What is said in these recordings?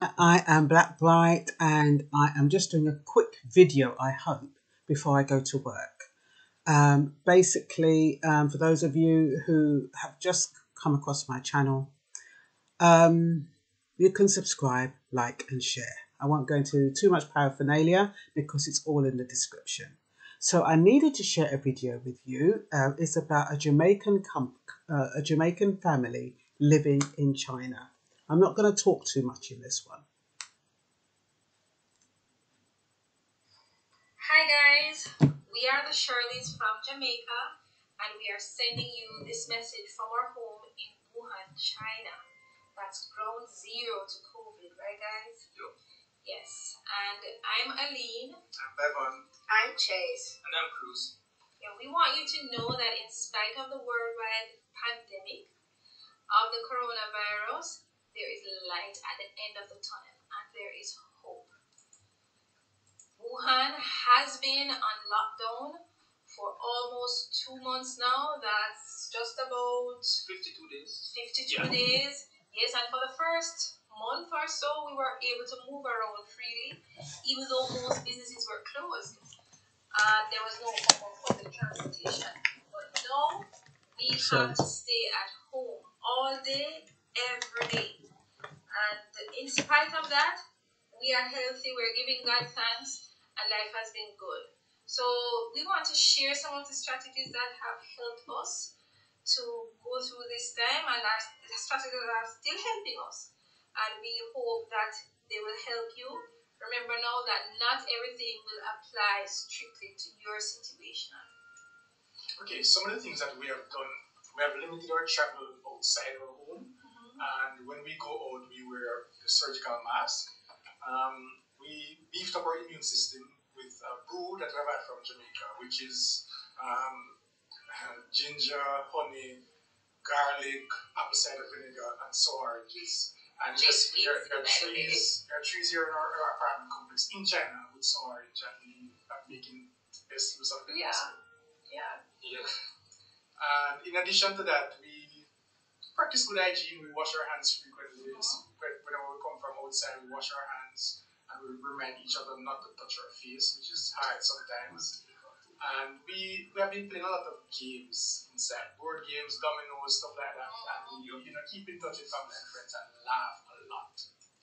I am Blackbright, and I am just doing a quick video, I hope, before I go to work. Basically, for those of you who have just come across my channel, you can subscribe, like and share. I won't go into too much paraphernalia because it's all in the description. So I needed to share a video with you. It's about a Jamaican family living in China. I'm not going to talk too much in this one. Hi guys, we are the Charlies from Jamaica, and we are sending you this message from our home in Wuhan, China. That's ground zero to COVID, right guys? Yep. Yes, and I'm Aline. I'm Bevan. I'm Chase. And I'm Cruz. Yeah, we want you to know that in spite of the worldwide pandemic of the coronavirus, there is light at the end of the tunnel and there is hope. Wuhan has been on lockdown for almost 2 months now. That's just about 52 days. 52 days. Yes, and for the first month or so, we were able to move around freely, even though most businesses were closed. There was no form of public transportation. But now, we have to stay at home all day, every day. And in spite of that, we are healthy, we're giving God thanks, and life has been good. So we want to share some of the strategies that have helped us to go through this time, and our strategies that are still helping us. And we hope that they will help you. Remember now that not everything will apply strictly to your situation. Okay, some of the things that we have done, we have limited our travel outside our home. And when we go out, we wear the surgical mask. We beefed up our immune system with a brew that I've had from Jamaica, which is ginger, honey, garlic, apple cider vinegar, and sour oranges. And yes, there are trees here in our apartment complex in China with sour orange, and making the best use of them. Yeah. Yeah. Yeah. And in addition to that, we practice good hygiene. We wash our hands frequently. Whenever we come from outside, we wash our hands, and we remind each other not to touch our face, which is hard sometimes. And we have been playing a lot of games inside, board games, dominoes, stuff like that. And keep in touch with family and friends and laugh a lot.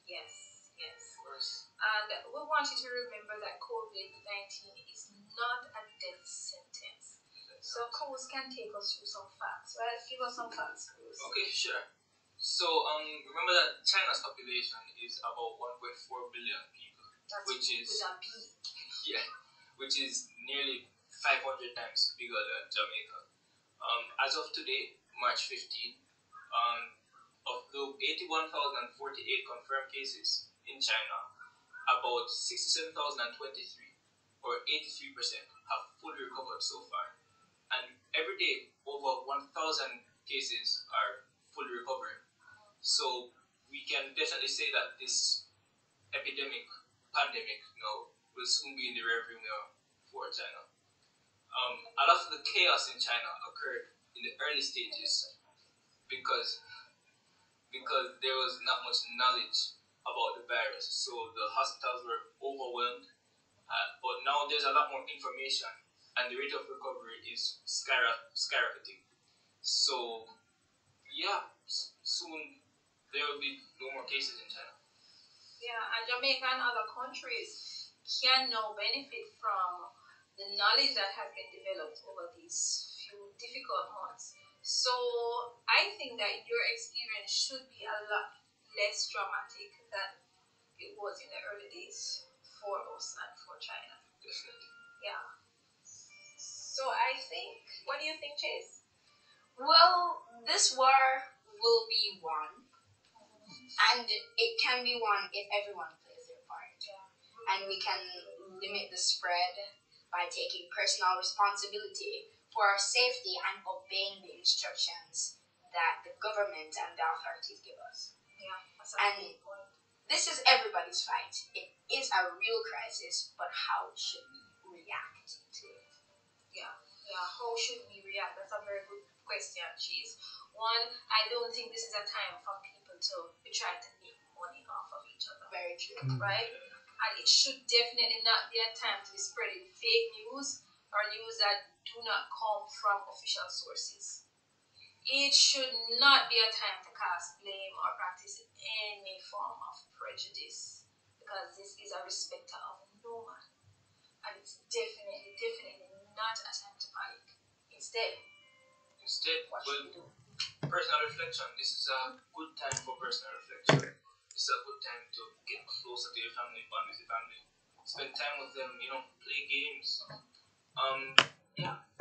Yes, yes. Of course. And we want you to remember that COVID-19 is not a death sentence. So Cruz can take us through some facts, right? Give us some facts, Cruz. Okay, sure. So remember that China's population is about 1.4 billion people. That's which is with a B. Yeah, which is nearly 500 times bigger than Jamaica. As of today, March 15, of the 81,048 confirmed cases in China, about 67,023, or 83%, have fully recovered so far. And every day, over 1,000 cases are fully recovering. So we can definitely say that this pandemic now, will soon be in the rearview mirror for China. A lot of the chaos in China occurred in the early stages because there was not much knowledge about the virus. So the hospitals were overwhelmed. But now there's a lot more information, and the rate of recovery is skyrocketing. So, yeah, soon there will be no more cases in China. Yeah, and Jamaica and other countries can now benefit from the knowledge that has been developed over these few difficult months. So, I think that your experience should be a lot less dramatic than it was in the early days for us and for China. Definitely. Yeah. So I think, what do you think, Chase? Well, this war will be won, and it can be won if everyone plays their part. Yeah. And we can limit the spread by taking personal responsibility for our safety and obeying the instructions that the government and the authorities give us. Yeah, and this is everybody's fight. It is a real crisis, but how should we react to it? Yeah, how should we react? That's a very good question, Chase. One, I don't think this is a time for people to be trying to make money off of each other. infection, right? And it should definitely not be a time to be spreading fake news or news that do not come from official sources. It should not be a time to cast blame or practice any form of prejudice, because this is a respecter of no man. And it's definitely, definitely not a time to panic. Instead, what should we do? Personal reflection. This is a good time for personal reflection. It's a good time to get closer to your family, bond with your family, spend time with them, you know, play games.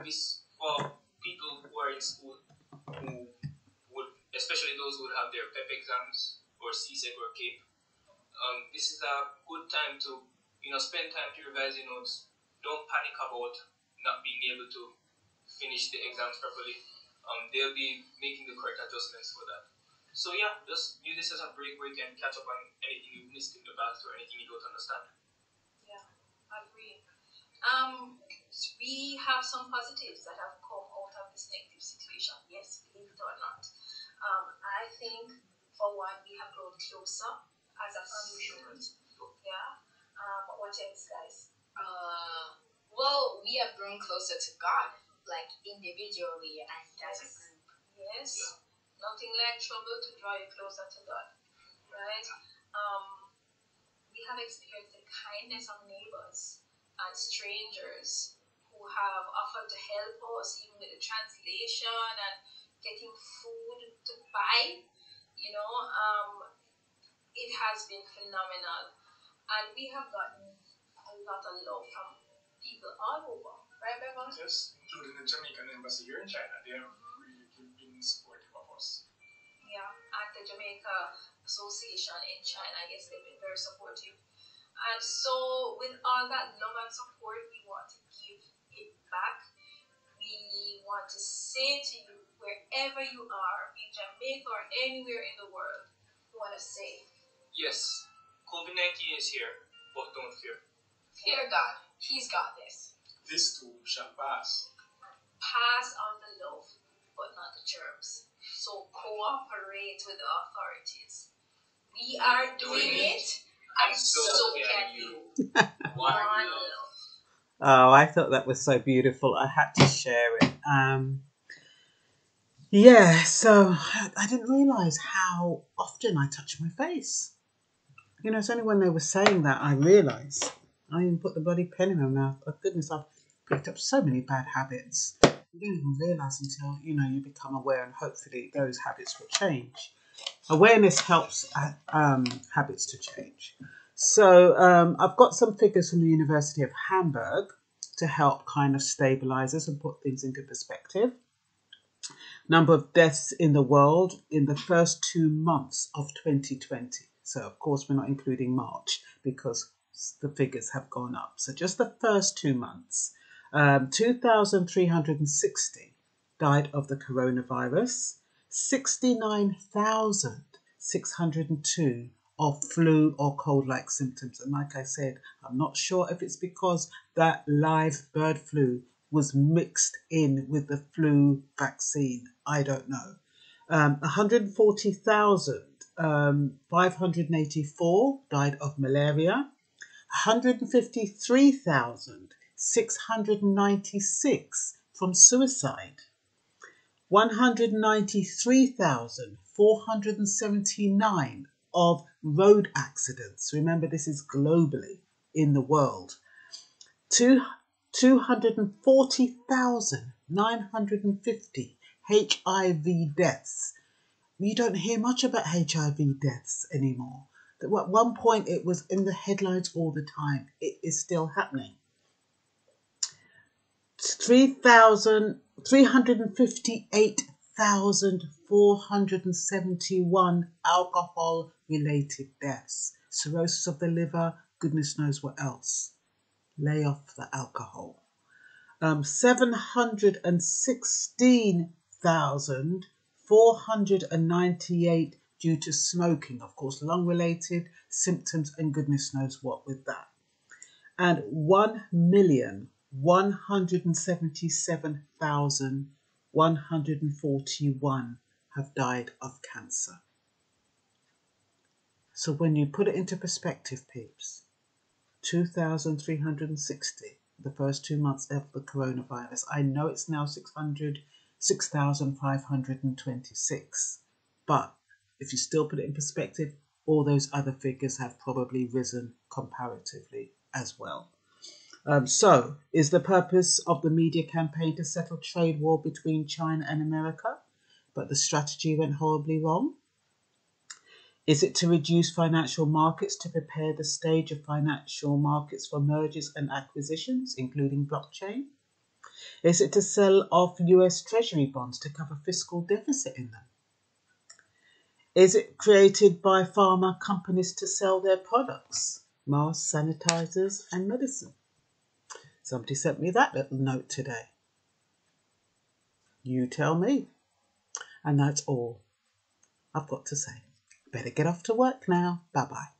This for people who are in school, who would, especially those who would have their PEP exams or CSEC or CAPE. This is a good time to, you know, spend time to revise your notes. Don't panic about not being able to finish the exams properly. They'll be making the correct adjustments for that. So yeah, just use this as a break where you can catch up on anything you missed in the past or anything you don't understand. Yeah, I agree. We have some positives that have come out of this negative situation. Yes, believe it or not. I think for one, we have grown closer as a family. Yeah. But what else, guys? Well, we have grown closer to God, like individually and as a group. Yes. Yeah. Nothing like trouble to draw you closer to God, right? We have experienced the kindness of neighbors and strangers who have offered to help us, even with the translation and getting food to buy, you know. It has been phenomenal. And we have gotten a lot of love from people all over, right, Bevan? Yes, including the Jamaican embassy here in China. They have really been supportive. Yeah, at the Jamaica Association in China, I guess they've been very supportive. And so with all that love and support, we want to give it back. We want to say to you, wherever you are, in Jamaica or anywhere in the world, we want to say, yes, COVID-19 is here, but don't fear. Fear God. He's got this. This too shall pass. Pass on the love, but not the germs. So cooperate with the authorities. We are doing it, and so can you. One love. Oh, I thought that was so beautiful. I had to share it. Yeah, so I didn't realise how often I touch my face. You know, it's only when they were saying that I realised. I even put the bloody pen in my mouth. Oh, goodness, I've picked up so many bad habits. You don't even realise until, you know, you become aware, and hopefully those habits will change. Awareness helps habits to change. So I've got some figures from the University of Hamburg to help kind of stabilise us and put things into perspective. Number of deaths in the world in the first 2 months of 2020. So, of course, we're not including March because the figures have gone up. So just the first 2 months. 2,360 died of the coronavirus, 69,602 of flu or cold-like symptoms. And like I said, I'm not sure if it's because that live bird flu was mixed in with the flu vaccine. I don't know. 140,584 died of malaria, 153,696 from suicide, 193,479 of road accidents. Remember, this is globally in the world. 240,950 HIV deaths. You don't hear much about HIV deaths anymore. At one point, it was in the headlines all the time. It is still happening. 358,471 alcohol-related deaths. Cirrhosis of the liver, goodness knows what else. Lay off the alcohol. 716,498 due to smoking. Of course, lung-related symptoms and goodness knows what with that. And 1,177,141 have died of cancer. So when you put it into perspective, peeps, 2,360 the first 2 months of the coronavirus. I know it's now 6,526, but if you still put it in perspective, all those other figures have probably risen comparatively as well. So, is the purpose of the media campaign to settle trade war between China and America, but the strategy went horribly wrong? Is it to reduce financial markets to prepare the stage of financial markets for mergers and acquisitions, including blockchain? Is it to sell off US Treasury bonds to cover fiscal deficit in them? Is it created by pharma companies to sell their products, masks, sanitizers, and medicine? Somebody sent me that little note today. You tell me. And that's all I've got to say. Better get off to work now. Bye-bye.